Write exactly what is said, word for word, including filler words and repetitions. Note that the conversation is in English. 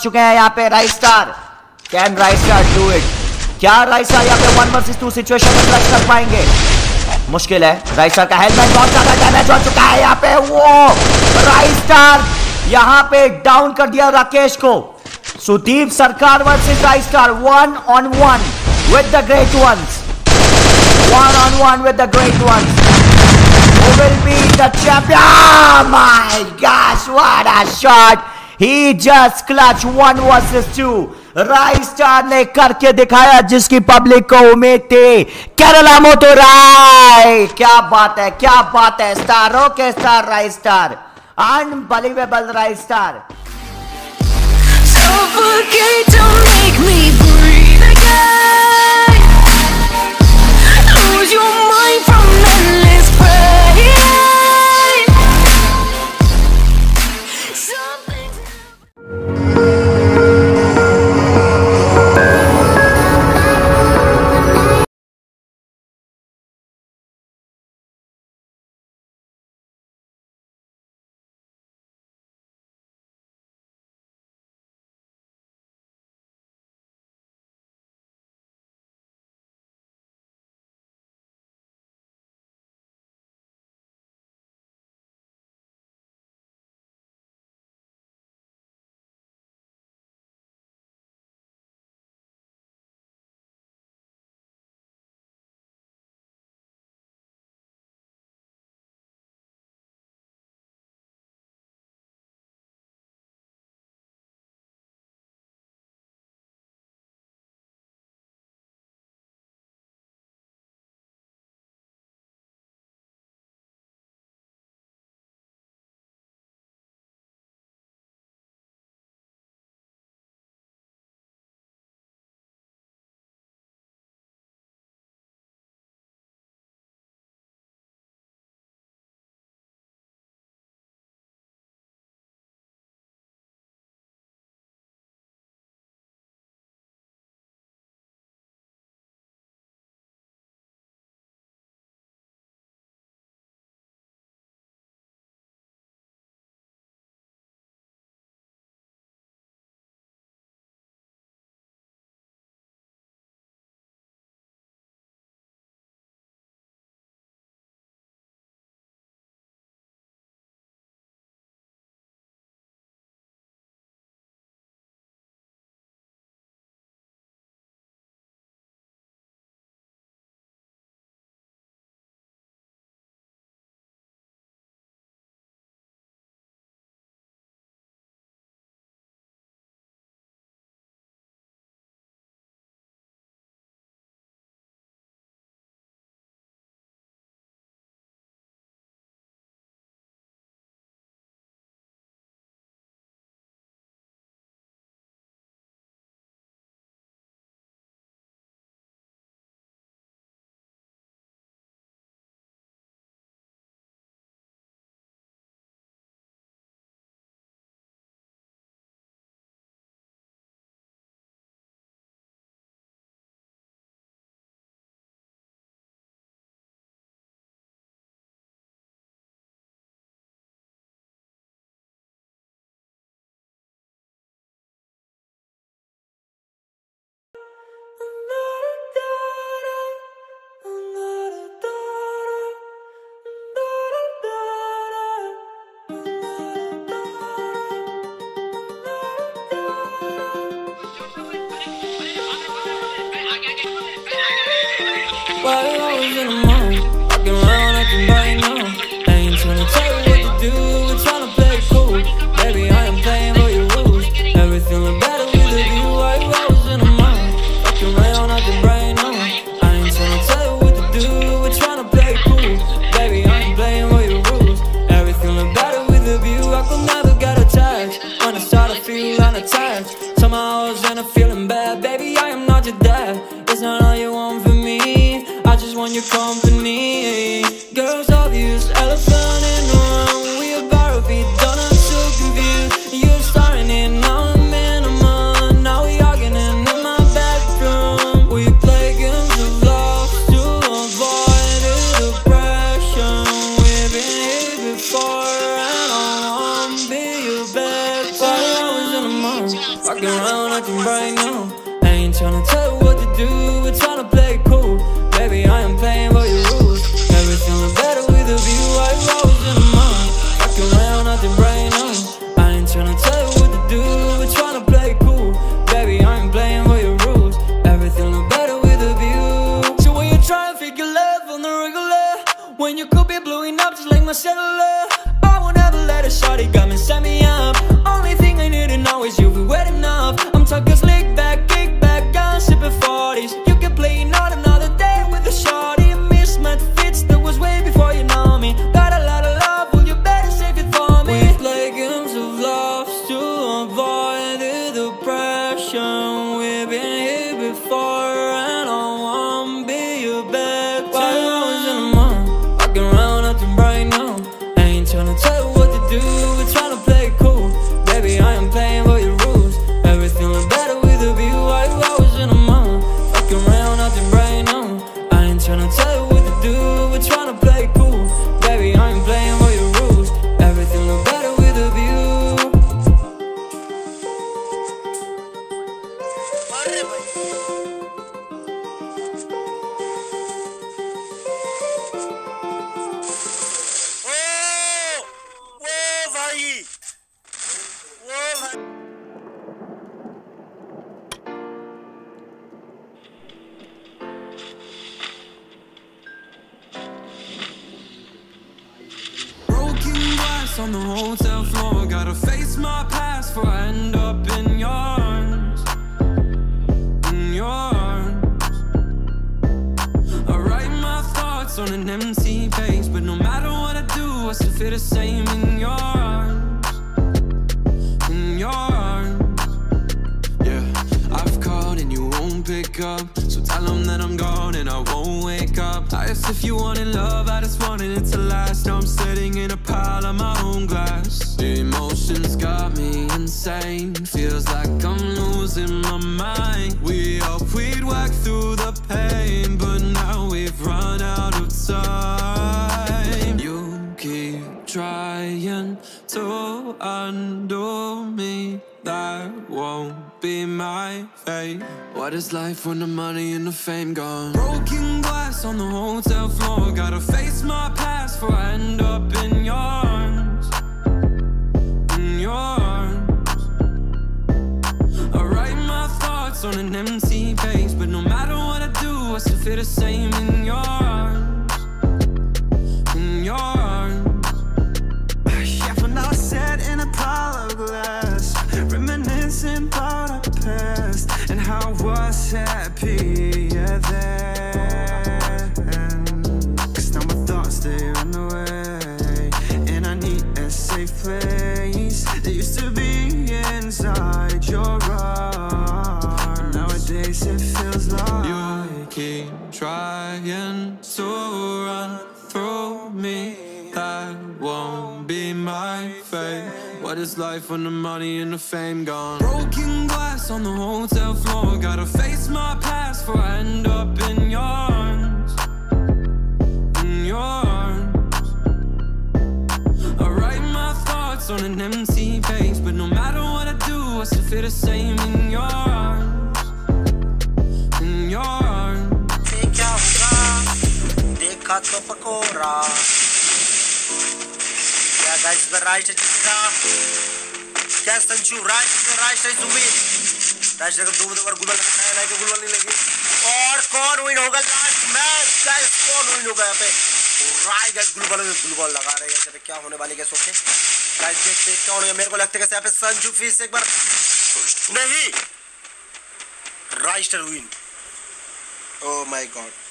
चुके हैं यहाँ पे Raistar. Can Raistar do it? क्या राइस्टार यहाँ पे वन वर्सेस टू सिचुएशन में क्लच कर पाएंगे? मुश्किल है। राइस्टार का हेलमेट बहुत ज्यादा डैमेज हो चुका है यहाँ पे। वो राइस्टार यहाँ पे डाउन कर दिया राकेश को। Sudeep Sarkar versus Raistar, one on one with the great ones, one on one with the great ones. Who will be the champion? Oh my gosh, what a shot! He just clutched one versus two. Raistar ने करके दिखाया जिसकी public को उम्मीद थी। केरला मोटोराय, क्या बात है, क्या बात है। स्टारों के star Raistar, unbelievable Raistar. Why you always in the morning? Walking around like I'm brand new. I ain't tryna tell you what to do, we're tryna play cool. Baby, I am playing by your rules. Never feeling better with a view, I rose in the morning. Walking around like I'm brand new. I ain't tryna tell you what to do, we're tryna play cool. Baby, I am playing by your rules. Never feeling better with a view. So when you try to figure love on the regular, when you could be blowing up just like my cellular, I won't ever let a shawty come and set me up. Only thing I need to know is you'll be wet enough. I'm talking slick back, kick back, I'm sipping forties. You can play not another day with a shawty. Mismatch fits that was way before you know me. Got a lot of love, well you better save it for me. We play games of love to avoid the depression. We've been here before and I won't be your bad. Why you always in the morning? Walking around acting right now. I ain't tryna tell you what to do, we're tryna play it cool. Baby, I am playing by your rules. Never feeling better with a view, I was in a moment. Fucking around, nothing right now. I ain't tryna tell you what to do, we're tryna play it cool. Baby, I am playing by your rules. Everything look better with a view. Oh, oh, vai! On the hotel floor, gotta face my past for I end up in your arms, in your arms. I write my thoughts on an empty page, but no matter what I do, I still feel the same in your arms, in your arms. Yeah, I've called and you won't pick up, so tell them that I'm gone and I won't wake up. I asked if you wanted love, I just wanted it to last. Now I'm sitting in a pile of my own glass. The emotions got me insane, feels like I'm losing my mind. We hoped we'd work through the pain, but now we've run out of time. You keep trying to undo me, that won't be my fate. What is life when the money and the fame gone? Broken glass on the hotel floor, gotta face my past for I end up in your arms, in your arms. I write my thoughts on an empty page, but no matter what I do, I still feel the same in your arms, in your arms. Yeah, when I sat in a pile of glass, reminiscing about our past, and how I was happy, yeah, then. Cause now my thoughts, they run away, and I need a safe place. They used to be inside your arms, nowadays it feels like you keep trying to run through me. That won't be my fate. What is life when the money and the fame gone? Broken glass on the hotel floor, gotta face my past for I end up in your arms, in your arms. I write my thoughts on an empty page, but no matter what I do, I still feel the same in your arms, in your arms. Take your time, take out the pakora. Yeah, guys, the right is the yes, and you right, the right is the win. That's the good over good and I will only like it. Or corn win over last match, guys, corn win over. Right, guys, global is global. I guess the Kahoon Valley is okay. Guys, just take on your medical activities. Happens, Sanju Fisek, but Nahi Raistar win. Oh my god.